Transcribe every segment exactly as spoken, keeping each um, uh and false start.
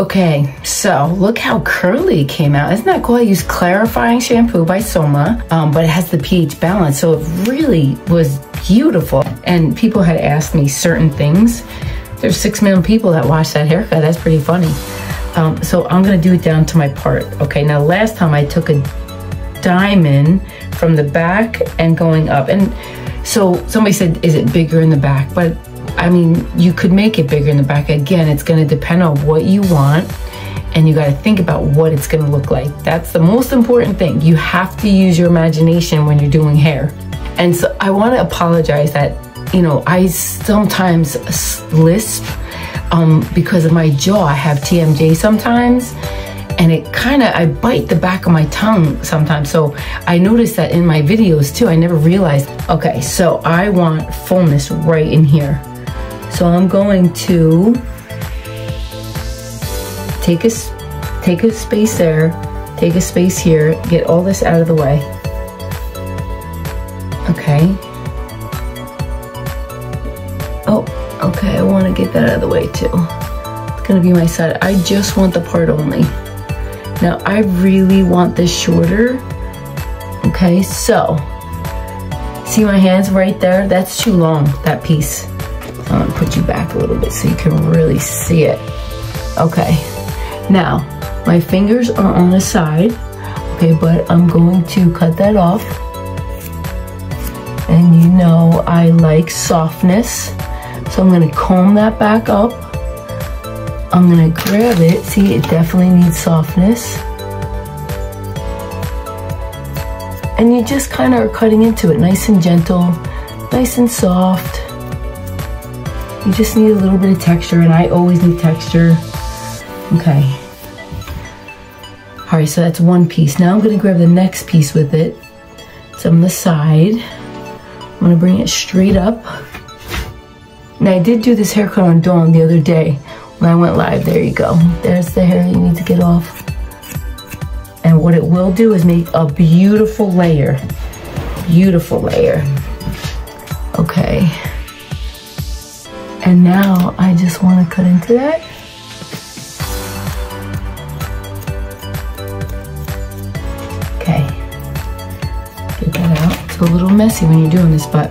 Okay, so look how curly it came out. Isn't that cool? I used clarifying shampoo by Soma, um, but it has the pH balance, so it really was beautiful. And people had asked me certain things. There's six million people that watch that haircut. That's pretty funny. Um, so I'm gonna do it down to my part. Okay, now last time I took a diamond from the back and going up. And so somebody said, is it bigger in the back? But I mean, you could make it bigger in the back. Again, it's gonna depend on what you want, and you gotta think about what it's gonna look like. That's the most important thing. You have to use your imagination when you're doing hair. And so I wanna apologize that, you know, I sometimes lisp um, because of my jaw. I have T M J sometimes, and it kinda, I bite the back of my tongue sometimes. So I noticed that in my videos too, I never realized. Okay, so I want fullness right in here. So I'm going to take a, take a space there, take a space here, get all this out of the way. Okay. Oh, okay, I wanna get that out of the way too. It's gonna be my side. I just want the part only. Now I really want this shorter. Okay, so, see my hands right there? That's too long, that piece. I'm gonna put you back a little bit so you can really see it. Okay, now my fingers are on the side, okay, but I'm going to cut that off. And you know I like softness, so I'm gonna comb that back up. I'm gonna grab it, see it definitely needs softness. And you just kinda are cutting into it, nice and gentle, nice and soft. You just need a little bit of texture, and I always need texture. Okay. All right, so that's one piece. Now I'm gonna grab the next piece with it. It's on the side. I'm gonna bring it straight up. Now I did do this haircut on Dawn the other day when I went live. There you go. There's the hair you need to get off. And what it will do is make a beautiful layer. Beautiful layer. Okay. And now I just want to cut into that. Okay, get that out. It's a little messy when you're doing this, but.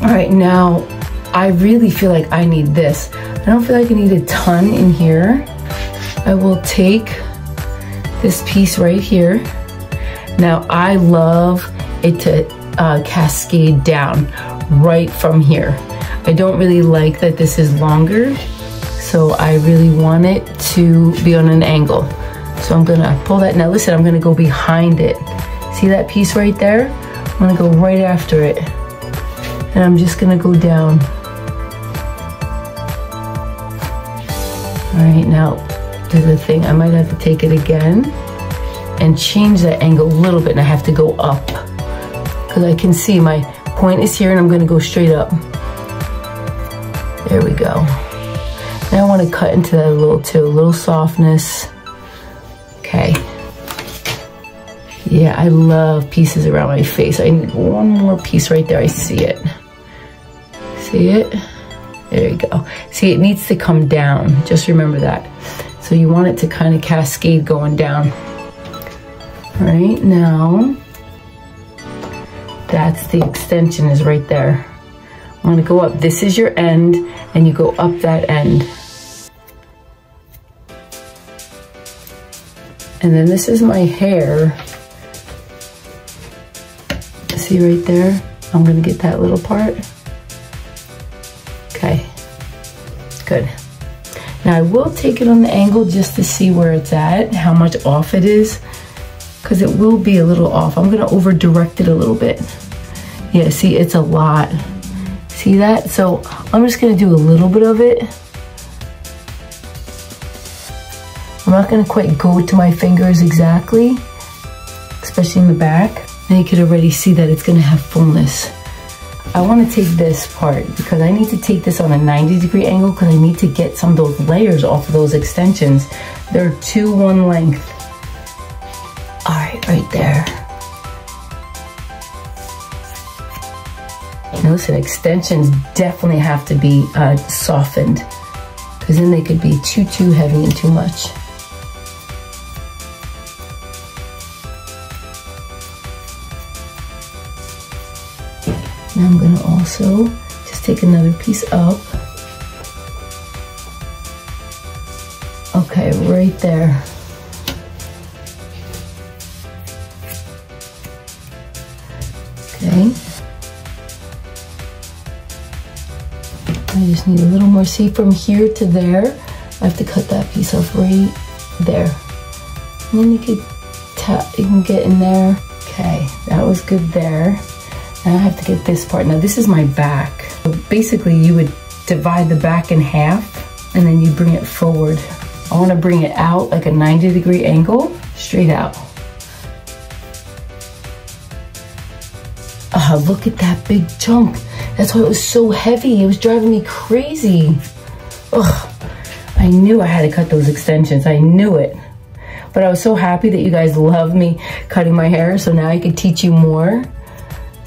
All right, now I really feel like I need this. I don't feel like I need a ton in here. I will take this piece right here. Now I love it to uh, cascade down right from here. I don't really like that this is longer, so I really want it to be on an angle. So I'm gonna pull that. Now listen, I'm gonna go behind it. See that piece right there? I'm gonna go right after it. And I'm just gonna go down. All right, now do the thing. I might have to take it again and change that angle a little bit, and I have to go up, because I can see my point is here, and I'm gonna go straight up. There we go. Now I want to cut into that a little too, a little softness. Okay. Yeah, I love pieces around my face. I need one more piece right there. I see it. See it? There you go. See, it needs to come down. Just remember that. So you want it to kind of cascade going down. All right, now. That's the extension is right there. I want to go up. This is your end, and you go up that end. And then this is my hair. See right there? I'm gonna get that little part. Okay, good. Now I will take it on the angle just to see where it's at, how much off it is, because it will be a little off. I'm gonna over direct it a little bit. Yeah, see, it's a lot. See that? So I'm just gonna do a little bit of it. I'm not gonna quite go to my fingers exactly, especially in the back. And you could already see that it's gonna have fullness. I wanna take this part because I need to take this on a ninety degree angle, because I need to get some of those layers off of those extensions. They're two one length. All right, right there. Now listen, extensions definitely have to be uh, softened. because then they could be too, too heavy and too much. Now I'm gonna also just take another piece up. Okay, right there. Okay. I just need a little more. See, from here to there, I have to cut that piece off right there. And then you could tap, you can get in there. Okay, that was good there. Now I have to get this part. Now this is my back. So basically you would divide the back in half and then you bring it forward. I want to bring it out like a ninety degree angle, straight out. Ah, oh, look at that big chunk. That's why it was so heavy. It was driving me crazy. Ugh, I knew I had to cut those extensions. I knew it. But I was so happy that you guys love me cutting my hair, so now I could teach you more.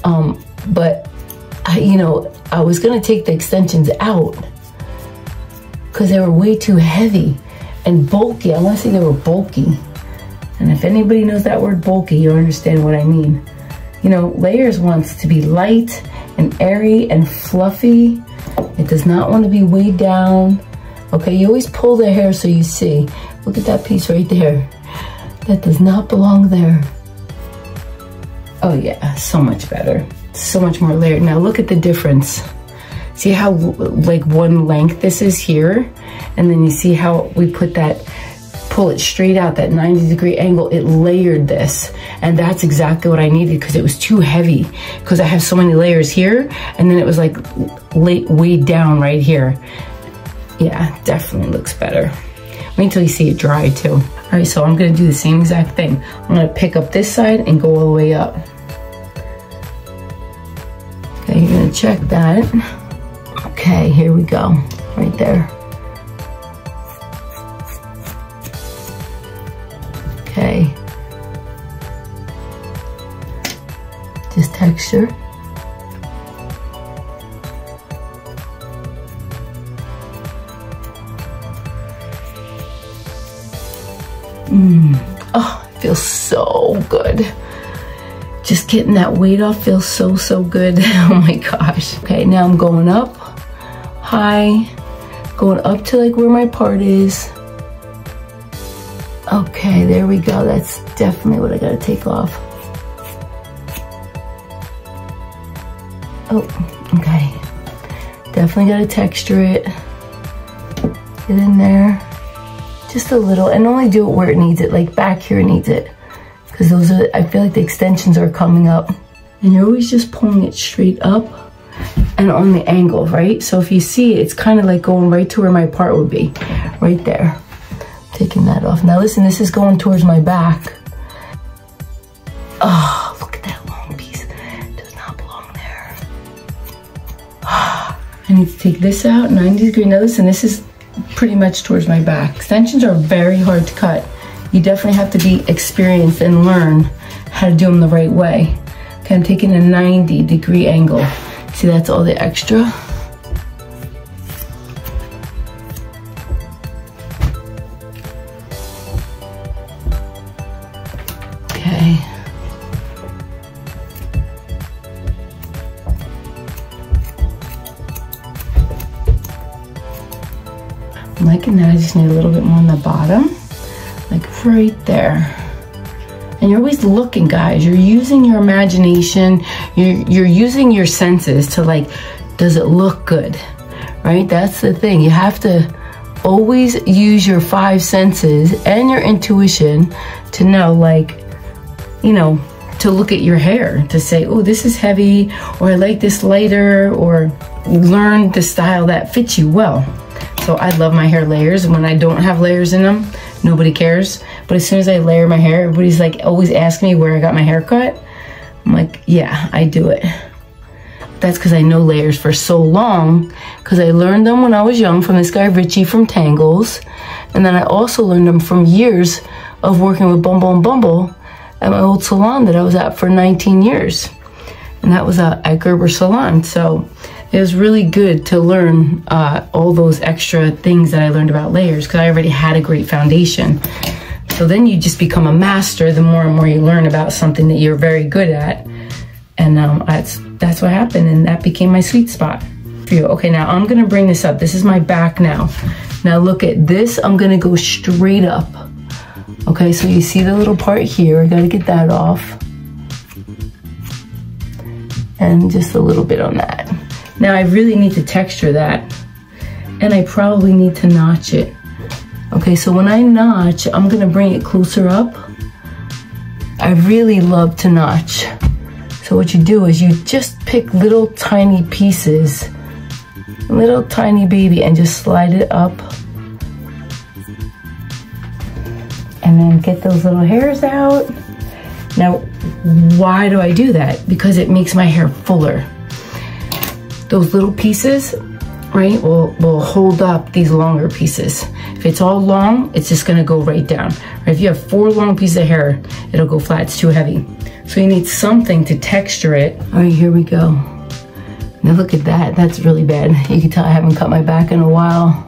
Um, but I, you know, I was gonna take the extensions out because they were way too heavy and bulky. I wanna say they were bulky. And if anybody knows that word bulky, you'll understand what I mean. You know, layers wants to be light and airy and fluffy. It does not want to be weighed down. Okay, you always pull the hair so you see. Look at that piece right there. That does not belong there. Oh yeah, so much better. So much more layered. Now look at the difference. See how like one length this is here? And then you see how we put that, pull it straight out, that ninety degree angle, it layered this. And that's exactly what I needed because it was too heavy. Because I have so many layers here and then it was like weighed down right here. Yeah, definitely looks better. Wait until you see it dry too. All right, so I'm gonna do the same exact thing. I'm gonna pick up this side and go all the way up. Okay, you're gonna check that. Okay, here we go, right there. Okay. Just texture. Mm. Oh, it feels so good. Just getting that weight off feels so, so good. Oh my gosh. Okay, now I'm going up high, going up to like where my part is. Okay, there we go. That's definitely what I gotta take off. Oh, okay. Definitely gotta texture it. Get in there. Just a little, and only do it where it needs it, like back here it needs it. Because those are, I feel like the extensions are coming up. And you're always just pulling it straight up and on the angle, right? So if you see, it's kind of like going right to where my part would be, right there. Taking that off. Now listen, this is going towards my back. Oh, look at that long piece. It does not belong there. Oh, I need to take this out, ninety degree. Now listen, this is pretty much towards my back. Extensions are very hard to cut. You definitely have to be experienced and learn how to do them the right way. Okay, I'm taking a ninety degree angle. See, that's all the extra. Okay. Liking that. I just need a little bit more on the bottom, like right there. And you're always looking, guys. You're using your imagination. You're, you're using your senses to like, does it look good, right? That's the thing. You have to always use your five senses and your intuition to know, like, you know, to look at your hair, to say, oh, this is heavy, or I like this lighter, or learn the style that fits you well. So I love my hair layers. When I don't have layers in them, nobody cares. But as soon as I layer my hair, everybody's like always asking me where I got my hair cut. I'm like, yeah, I do it. That's because I know layers for so long, because I learned them when I was young from this guy, Richie from Tangles. And then I also learned them from years of working with Bumble and Bumble at my old salon that I was at for nineteen years. And that was at Gerber Salon. So it was really good to learn uh, all those extra things that I learned about layers, because I already had a great foundation. So then you just become a master the more and more you learn about something that you're very good at. And um, that's, that's what happened, and that became my sweet spot. For you. Okay, now I'm gonna bring this up. This is my back now. Now look at this, I'm gonna go straight up. Okay, so you see the little part here, I gotta get that off. And just a little bit on that. Now I really need to texture that. And I probably need to notch it. Okay, so when I notch, I'm gonna bring it closer up. I really love to notch. So what you do is you just pick little tiny pieces, little tiny baby, and just slide it up. And then get those little hairs out. Now, why do I do that? Because it makes my hair fuller. Those little pieces, right, will, will hold up these longer pieces. If it's all long, it's just gonna go right down. Right? If you have four long pieces of hair, it'll go flat, it's too heavy. So you need something to texture it. All right, here we go. Now look at that, that's really bad. You can tell I haven't cut my back in a while.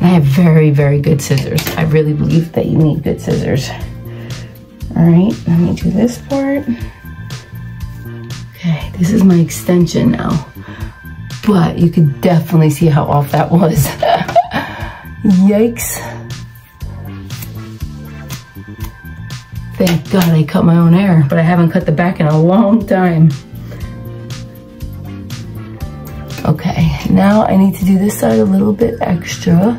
I have very, very good scissors. I really believe that you need good scissors. All right, let me do this part. Okay, this is my extension now. But you could definitely see how off that was. Yikes. Thank God I cut my own hair, but I haven't cut the back in a long time. Okay, now I need to do this side a little bit extra.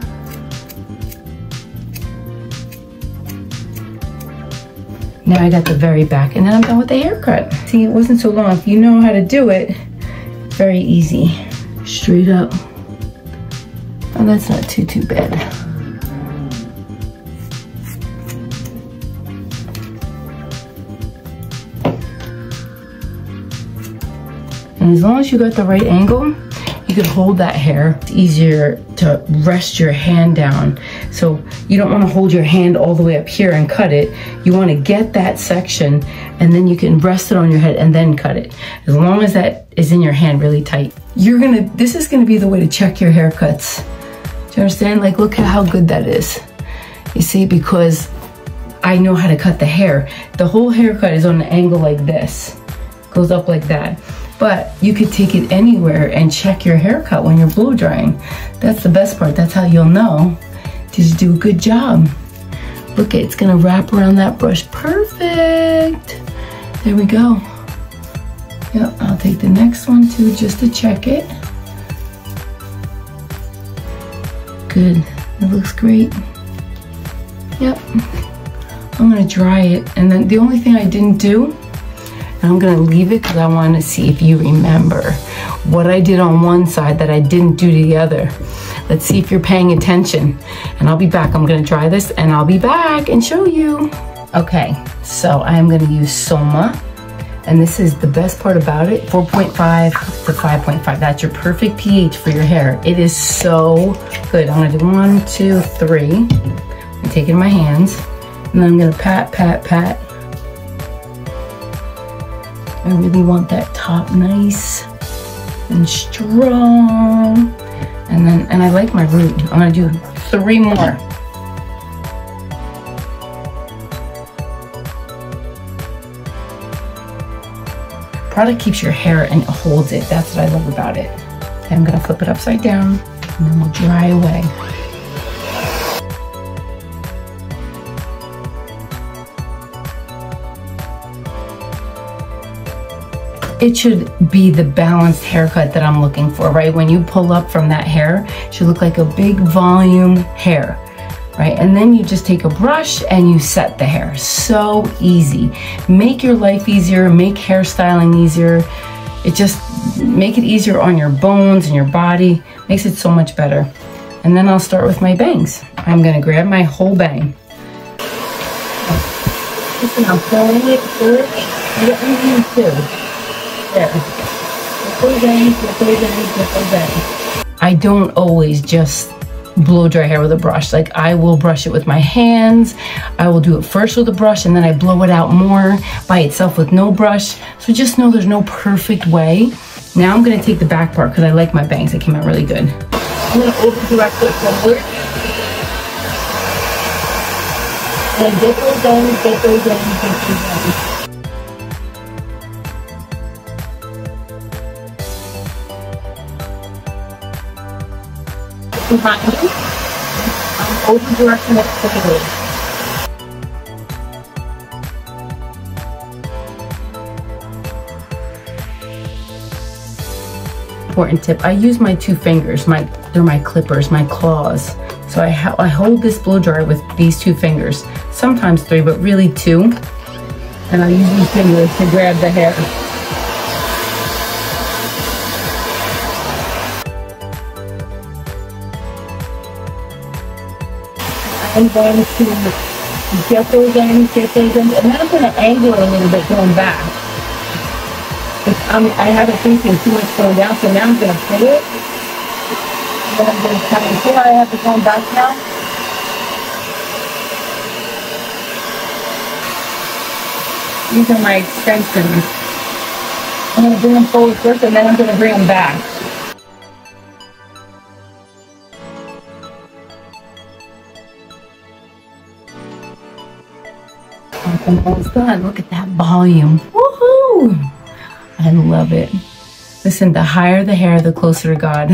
Now I got the very back, and then I'm done with the haircut. See, it wasn't so long. If you know how to do it, very easy. Straight up. And that's not too, too bad. And as long as you got the right angle, you could hold that hair. It's easier to rest your hand down. So you don't want to hold your hand all the way up here and cut it. You want to get that section, and then you can rest it on your head and then cut it. As long as that is in your hand really tight. You're gonna, this is gonna be the way to check your haircuts. Do you understand? Like, look at how good that is. You see, because I know how to cut the hair. The whole haircut is on an angle like this. Goes up like that. But you could take it anywhere and check your haircut when you're blow drying. That's the best part. That's how you'll know. Did you do a good job? Look, it's gonna wrap around that brush. Perfect. There we go. Yep, I'll take the next one too, just to check it. Good, it looks great. Yep, I'm gonna dry it. And then the only thing I didn't do, and I'm gonna leave it because I wanna see if you remember what I did on one side that I didn't do to the other. Let's see if you're paying attention. And I'll be back, I'm gonna try this and I'll be back and show you. Okay, so I'm gonna use Soma. And this is the best part about it, four point five to five point five. That's your perfect pH for your hair. It is so good. I'm gonna do one, two, three. I'm taking my hands and then I'm gonna pat, pat, pat. I really want that top nice and strong. And then, and I like my root. I'm gonna do three more. Product keeps your hair and it holds it. That's what I love about it. I'm gonna flip it upside down and then we'll dry away. It should be the balanced haircut that I'm looking for, right? When you pull up from that hair, it should look like a big volume hair, right? And then you just take a brush and you set the hair. So easy. Make your life easier, make hairstyling easier. It just, make it easier on your bones and your body. Makes it so much better. And then I'll start with my bangs. I'm gonna grab my whole bang. Listen, I'm pulling it through. What do you do? I don't always just blow dry hair with a brush. Like, I will brush it with my hands. I will do it first with a brush, and then I blow it out more by itself with no brush. So just know there's no perfect way. Now I'm gonna take the back part because I like my bangs. They came out really good. I'm gonna open the back foot forward. And get those bangs, get those bangs, get those bangs. Behind you, I'm over direction at the middle. Important tip, I use my two fingers, my they're my clippers, my claws. So I, ha I hold this blow dryer with these two fingers, sometimes three, but really two. And I use these fingers to grab the hair. I'm going to get those ends, get those ends, and then I'm going to angle it a little bit going back. I'm, I have it facing too much going down, so now I'm going to pull it. And then I'm going to kind of pull. I have it going back now. These are my extensions. I'm going to bring them forward first, and then I'm going to bring them back. Almost done. Look at that volume. Woohoo! I love it. Listen, the higher the hair, the closer to God.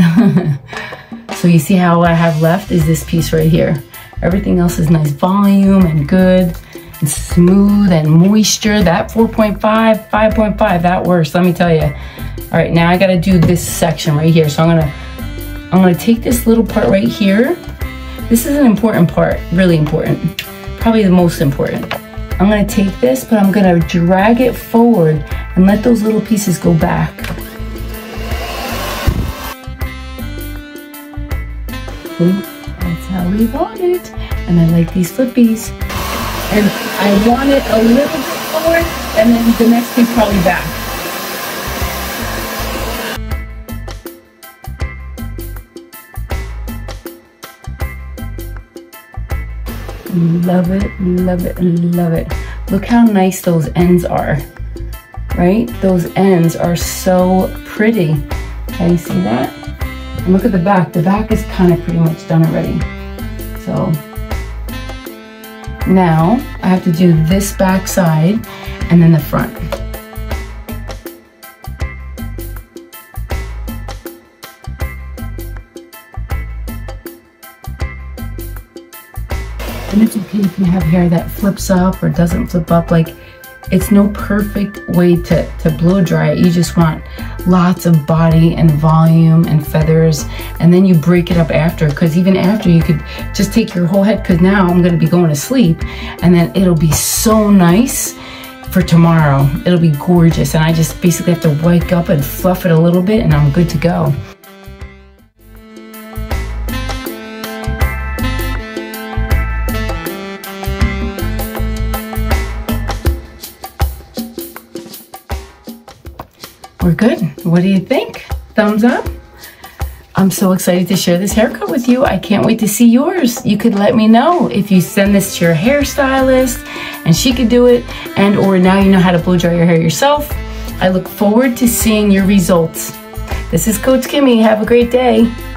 So you see how all I have left is this piece right here. Everything else is nice volume and good and smooth and moisture. That four point five, five point five, that works, let me tell you. All right, now I gotta do this section right here. So I'm gonna, I'm gonna take this little part right here. This is an important part, really important. Probably the most important. I'm gonna take this, but I'm gonna drag it forward and let those little pieces go back. See, that's how we want it. And I like these flippies. And I want it a little bit forward and then the next piece probably back. Love it, love it, love it. Look how nice those ends are, right? Those ends are so pretty. Can you see that? And look at the back. The back is kind of pretty much done already. So now I have to do this back side and then the front. And it's okay if you have hair that flips up or doesn't flip up. Like, it's no perfect way to, to blow dry it. You just want lots of body and volume and feathers. And then you break it up after, because even after you could just take your whole head, because now I'm going to be going to sleep. And then it'll be so nice for tomorrow. It'll be gorgeous. And I just basically have to wake up and fluff it a little bit and I'm good to go. We're good. What do you think? Thumbs up. I'm so excited to share this haircut with you. I can't wait to see yours. You could let me know if you send this to your hairstylist and she could do it, and or now you know how to blow dry your hair yourself. I look forward to seeing your results. This is Coach Kimmy. Have a great day.